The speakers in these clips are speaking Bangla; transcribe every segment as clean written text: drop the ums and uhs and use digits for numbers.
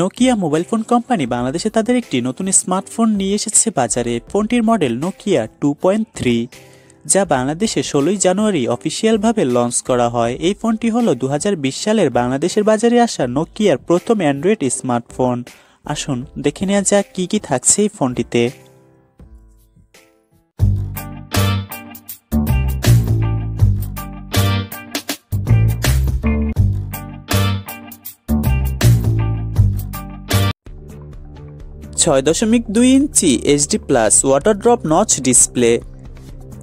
Nokia mobile phone company বাংলাদেশে তাদের একটি নতুন স্মার্টফোন নিয়ে এসেছে বাজারে। ফোনটির মডেল Nokia 2.3 যা বাংলাদেশে ১৬ জানুয়ারি অফিশিয়াল ভাবে লঞ্চ করা হয়। এই ফোনটি হলো 2020 সালের বাংলাদেশের বাজারে আসা Nokiaর প্রথম Android স্মার্টফোন। আসুন দেখে নেওয়া যাক কি কি থাকছে এই ফোনটিতে। Inch HD plus water drop notch display,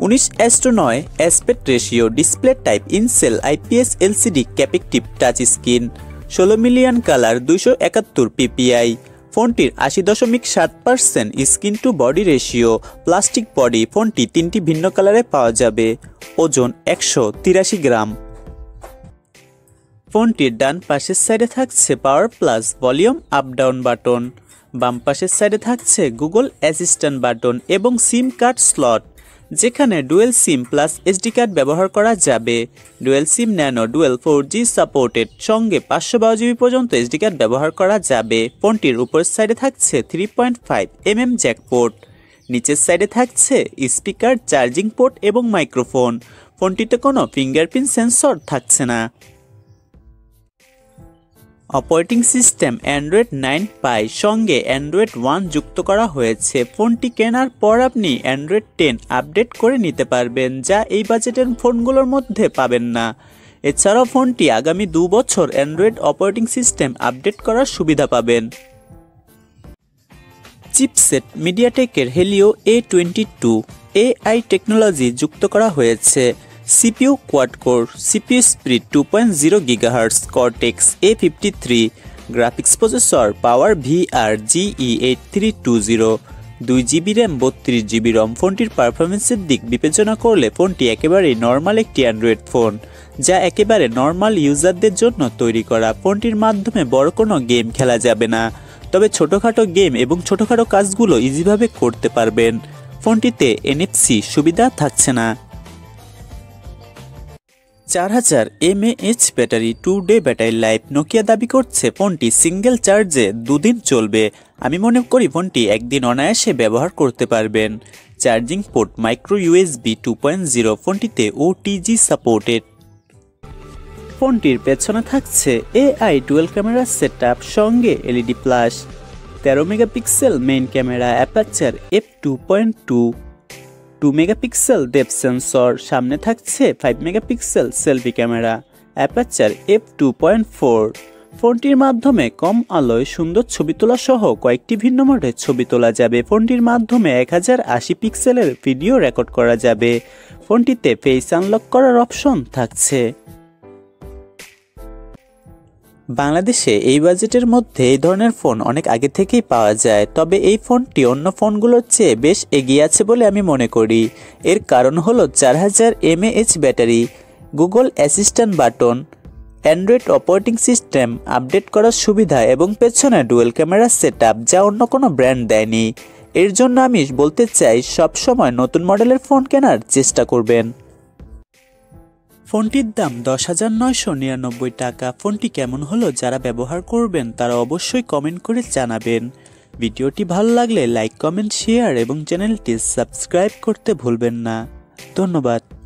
19:9 aspect ratio display, type incell IPS LCD, capacitive touch screen, 16 million colour, 271 ppi। ফোনটির 80.7% screen to body ratio, plastic body. ফোনটি 3টি ভিন্ন কালারে পাওয়া যাবে। ওজন 183 গ্রাম। ফোনটির ডান পাশের সাইডে থাকছে power plus volume up down button, বাম পাশের সাইডে থাকছে গুগল অ্যাসিস্ট্যান্ট বাটন এবং সিম কার্ড স্লট, যেখানে dual SIM plus SD card ব্যবহার করা যাবে। Dual SIM nano dual 4G supported, সঙ্গে 512 GB পর্যন্ত এসডি কার্ড ব্যবহার করা যাবে। ফোনটির উপরের সাইডে থাকছে 3.5mm জ্যাকপোর্ট, নিচের সাইডে থাকছে স্পিকার, চার্জিং পোর্ট এবং মাইক্রোফোন। ফোনটিতে কোনো ফিঙ্গারপ্রিন্ট সেন্সর থাকছে না। অপারেটিং সিস্টেম অ্যান্ড্রয়েড 9 পাই, সঙ্গে অ্যান্ড্রয়েড 1 যুক্ত করা হয়েছে। ফোনটি কেনার পর আপনি অ্যান্ড্রয়েড 10 আপডেট করে নিতে পারবেন, যা এই বাজেটের ফোনগুলোর মধ্যে পাবেন না। এছাড়াও ফোনটি আগামী 2 বছর অ্যান্ড্রয়েড অপারেটিং সিস্টেম আপডেট করার সুবিধা পাবেন। চিপসেট মিডিয়াটেকের হেলিও A22 AI টেকনোলজি যুক্ত করা হয়েছে। CPU quad-core, CPU speed 2.0 GHz, Cortex A53, Graphics Processor Power VR GE8320, 2GB RAM, 32GB ROM। ফোনটির পারফরমেন্সের দিক বিবেচনা করলে ফোনটি একেবারে নর্মাল একটি অ্যান্ড্রয়েড ফোন, যা একেবারে নর্মাল ইউজারদের জন্য তৈরি করা। ফোনটির মাধ্যমে বড় কোনো গেম খেলা যাবে না, তবে ছোটোখাটো গেম এবং ছোটোখাটো কাজগুলো ইজিভাবে করতে পারবেন। ফোনটিতে NFC সুবিধা থাকছে না। 4000 mAh battery, 2-day battery life. Nokia দাবি করছে ফোনটি সিঙ্গেল চার্জে 2 দিন চলবে। আমি মনে করি ফোনটি একদিন অনায়াসে ব্যবহার করতে পারবেন। চার্জিং পোর্ট মাইক্রো USB 2.0, ফোনটিতে OTG সাপোর্টেড। ফোনটির পেছনে থাকছে AI ডুয়াল ক্যামেরা সেটআপ, সঙ্গে LED plus, 13 megapixel main camera, aperture f/2.2, 2 megapixel depth sensor, সামনে থাকছে 5 megapixel selfie camera, aperture f/2.4। ফোনটির মাধ্যমে কম আলোয় সুন্দর ছবি তোলা সহ কয়েকটি ভিন্ন মোডে ছবি তোলা যাবে। ফোনটির মাধ্যমে 1080 পিক্সেলের ভিডিও রেকর্ড করা যাবে। ফোনটিতে ফেস আনলক করার অপশন থাকছে। বাংলাদেশে এই বাজেটের মধ্যে এই ধরনের ফোন অনেক আগে থেকেই পাওয়া যায়, তবে এই ফোনটি অন্য ফোনগুলোর চেয়ে বেশ এগিয়ে আছে বলে আমি মনে করি। এর কারণ হলো 4000 mAh battery, Google assistant button, Android operating system update করার সুবিধা এবং পেছনে ডুয়েল ক্যামেরা সেটআপ, যা অন্য কোনো ব্র্যান্ড দেয়নি। এর জন্য আমি বলতে চাই সবসময় নতুন মডেলের ফোন কেনার চেষ্টা করবেন। ফোনটির দাম 10,999 টাকা। ফোনটি কেমন হলো যারা ব্যবহার করবেন তারা অবশ্যই কমেন্ট করে জানাবেন। ভিডিওটি ভালো লাগলে লাইক, কমেন্ট, শেয়ার এবং চ্যানেলটি সাবস্ক্রাইব করতে ভুলবেন না। ধন্যবাদ।